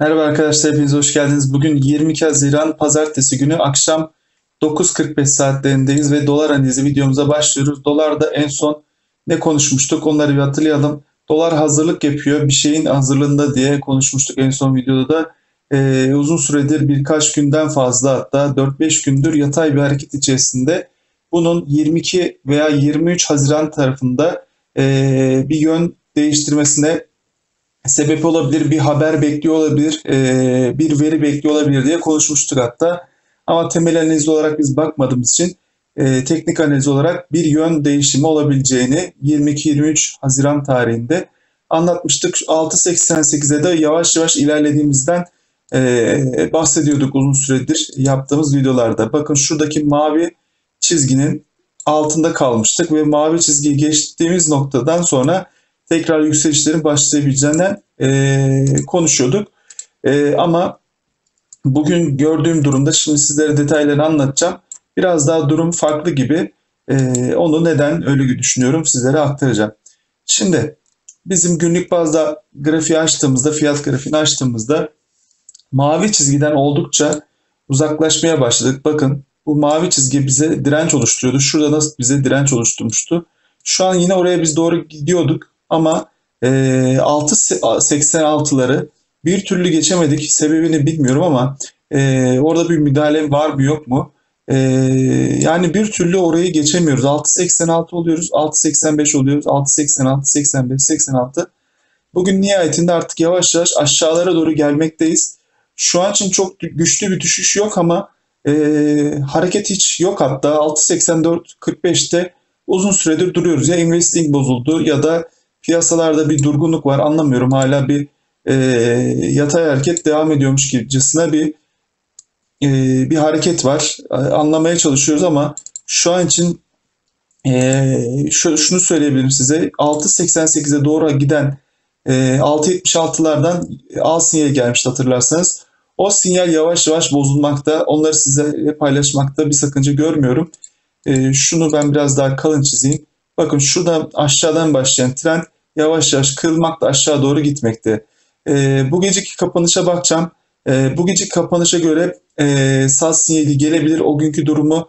Merhaba arkadaşlar, hepiniz hoş geldiniz. Bugün 22 Haziran Pazartesi günü akşam 9:45 saatlerindeyiz ve dolar analizi videomuza başlıyoruz. Dolarda en son ne konuşmuştuk onları bir hatırlayalım. Dolar hazırlık yapıyor, bir şeyin hazırlığında diye konuşmuştuk en son videoda da. Uzun süredir birkaç günden fazla, hatta 4-5 gündür yatay bir hareket içerisinde. Bunun 22 veya 23 Haziran tarafında bir yön değiştirmesine sebep olabilir, bir haber bekliyor olabilir, bir veri bekliyor olabilir diye konuşmuştuk hatta. Ama temel analiz olarak biz bakmadığımız için teknik analiz olarak bir yön değişimi olabileceğini 22-23 Haziran tarihinde anlatmıştık. 6.88'e de yavaş yavaş ilerlediğimizden bahsediyorduk uzun süredir yaptığımız videolarda. Bakın şuradaki mavi çizginin altında kalmıştık ve mavi çizgiyi geçtiğimiz noktadan sonra tekrar yükselişlerin başlayabileceğinden konuşuyorduk. Ama bugün gördüğüm durumda, şimdi sizlere detayları anlatacağım, biraz daha durum farklı gibi. Onu neden öyle düşünüyorum sizlere aktaracağım. Şimdi bizim günlük bazda grafiği açtığımızda, fiyat grafiğini açtığımızda mavi çizgiden oldukça uzaklaşmaya başladık. Bakın bu mavi çizgi bize direnç oluşturuyordu. Şurada nasıl bize direnç oluşturmuştu. Şu an yine oraya biz doğru gidiyorduk. Ama 6.86'ları bir türlü geçemedik. Sebebini bilmiyorum ama orada bir müdahale var mı yok mu? Yani bir türlü orayı geçemiyoruz. 6.86 oluyoruz, 6.85 oluyoruz, 6.86, 85, 86. Bugün nihayetinde artık yavaş yavaş aşağılara doğru gelmekteyiz. Şu an için çok güçlü bir düşüş yok ama hareket hiç yok hatta. 6.84-45'te uzun süredir duruyoruz. Ya investing bozuldu ya da piyasalarda bir durgunluk var, anlamıyorum. Hala bir yatay hareket devam ediyormuş gibicesine bir hareket var. Anlamaya çalışıyoruz ama şu an için şunu söyleyebilirim size. 6.88'e doğru giden 6.76'lardan al sinyali gelmişti hatırlarsanız. O sinyal yavaş yavaş bozulmakta. Onları size paylaşmakta bir sakınca görmüyorum. Şunu ben biraz daha kalın çizeyim. Bakın şuradan aşağıdan başlayan trend yavaş yavaş kırılmakla aşağı doğru gitmekte. Bu geceki kapanışa bakacağım. Bu geceki kapanışa göre sat sinyali gelebilir. O günkü durumu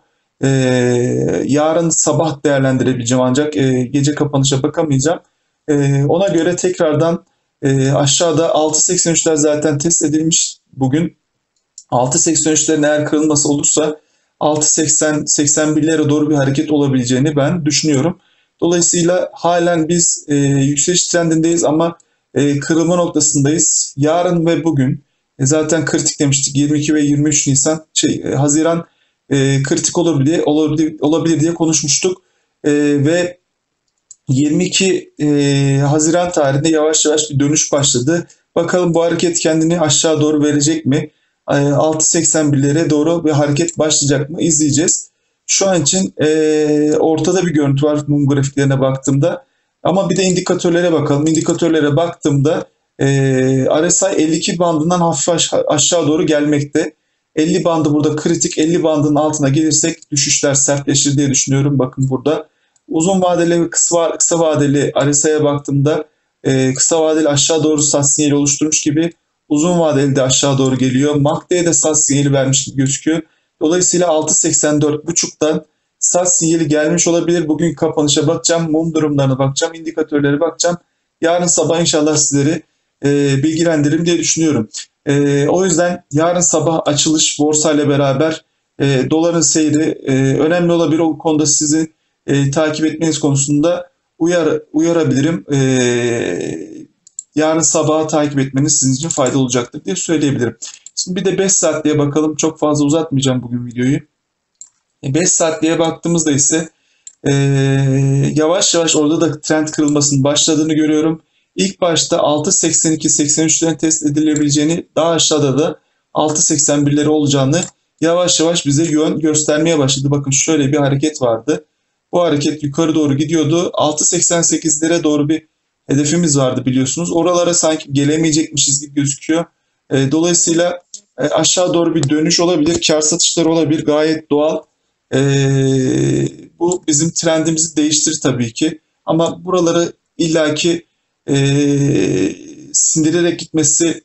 yarın sabah değerlendirebileceğim, ancak gece kapanışa bakamayacağım. Ona göre tekrardan aşağıda 6.83'ler zaten test edilmiş bugün. 6.83'lerin eğer kırılması olursa 6.80-81'lere doğru bir hareket olabileceğini ben düşünüyorum. Dolayısıyla halen biz yükseliş trendindeyiz ama kırılma noktasındayız. Yarın ve bugün zaten kritik demiştik. 22 ve 23 Nisan, Haziran kritik olabilir diye konuşmuştuk. Ve 22 Haziran tarihinde yavaş yavaş bir dönüş başladı. Bakalım bu hareket kendini aşağı doğru verecek mi? 6.81'lere doğru bir hareket başlayacak mı? İzleyeceğiz. Şu an için ortada bir görüntü var mum grafiklerine baktığımda. Ama bir de indikatörlere bakalım. İndikatörlere baktığımda RSI 52 bandından hafif aşağı doğru gelmekte. 50 bandı burada kritik. 50 bandının altına gelirsek düşüşler sertleşir diye düşünüyorum. Bakın burada. Uzun vadeli ve kısa vadeli RSI'ye baktığımda kısa vadeli aşağı doğru sat sinyali oluşturmuş gibi, uzun vadeli de aşağı doğru geliyor. MACD'ye de sat sinyali vermiş gibi gözüküyor. Dolayısıyla 6.84.5'tan sat sinyali gelmiş olabilir. Bugün kapanışa bakacağım, mum durumlarına bakacağım, indikatörlere bakacağım. Yarın sabah inşallah sizleri bilgilendiririm diye düşünüyorum. O yüzden yarın sabah açılış borsayla beraber doların seyri önemli olabilir. O konuda sizi takip etmeniz konusunda uyarabilirim. Yarın sabaha takip etmeniz sizin için faydalı olacaktır diye söyleyebilirim. Şimdi bir de 5 saatliğe bakalım. Çok fazla uzatmayacağım bugün videoyu. 5 saatliğe baktığımızda ise yavaş yavaş orada da trend kırılmasının başladığını görüyorum. İlk başta 6.82-83'lerin test edilebileceğini, daha aşağıda da 6.81'leri olacağını yavaş yavaş bize yön göstermeye başladı. Bakın şöyle bir hareket vardı. Bu hareket yukarı doğru gidiyordu. 6.88'lere doğru bir hedefimiz vardı biliyorsunuz. Oralara sanki gelemeyecekmişiz gibi gözüküyor. Dolayısıyla aşağı doğru bir dönüş olabilir. Kar satışları olabilir. Gayet doğal. Bu bizim trendimizi değiştirir tabii ki. Ama buraları illaki sindirerek gitmesi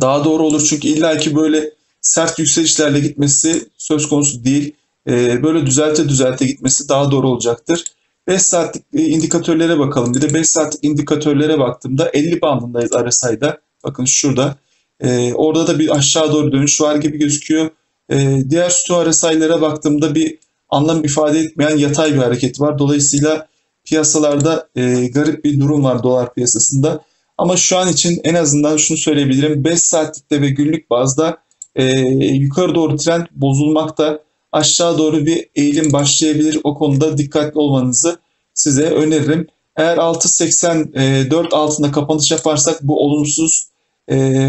daha doğru olur. Çünkü illaki böyle sert yükselişlerle gitmesi söz konusu değil. Böyle düzelte düzelte gitmesi daha doğru olacaktır. 5 saatlik indikatörlere bakalım. Bir de 5 saatlik indikatörlere baktığımda 50 bandındayız RSI'da. Bakın şurada. Orada da bir aşağı doğru dönüş var gibi gözüküyor. Diğer sütü RSI'lere baktığımda bir anlam ifade etmeyen yatay bir hareket var. Dolayısıyla piyasalarda garip bir durum var dolar piyasasında. Ama şu an için en azından şunu söyleyebilirim. 5 saatlikte ve günlük bazda yukarı doğru trend bozulmakta. Aşağı doğru bir eğilim başlayabilir. O konuda dikkatli olmanızı size öneririm. Eğer 6.84 altında kapanış yaparsak bu olumsuz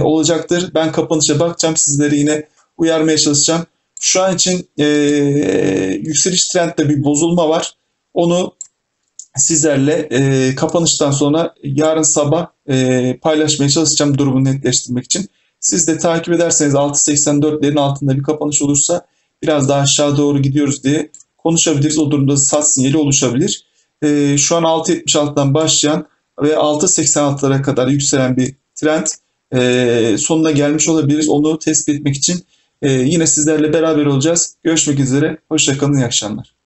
olacaktır. Ben kapanışa bakacağım. Sizleri yine uyarmaya çalışacağım. Şu an için yükseliş trendde bir bozulma var. Onu sizlerle kapanıştan sonra yarın sabah paylaşmaya çalışacağım durumu netleştirmek için. Siz de takip ederseniz 6.84'lerin altında bir kapanış olursa biraz daha aşağı doğru gidiyoruz diye konuşabiliriz. O durumda sat sinyali oluşabilir. Şu an 6.76'dan başlayan ve 6.86'lara kadar yükselen bir trend sonuna gelmiş olabiliriz. Onu tespit etmek için yine sizlerle beraber olacağız. Görüşmek üzere. Hoşça kalın. İyi akşamlar.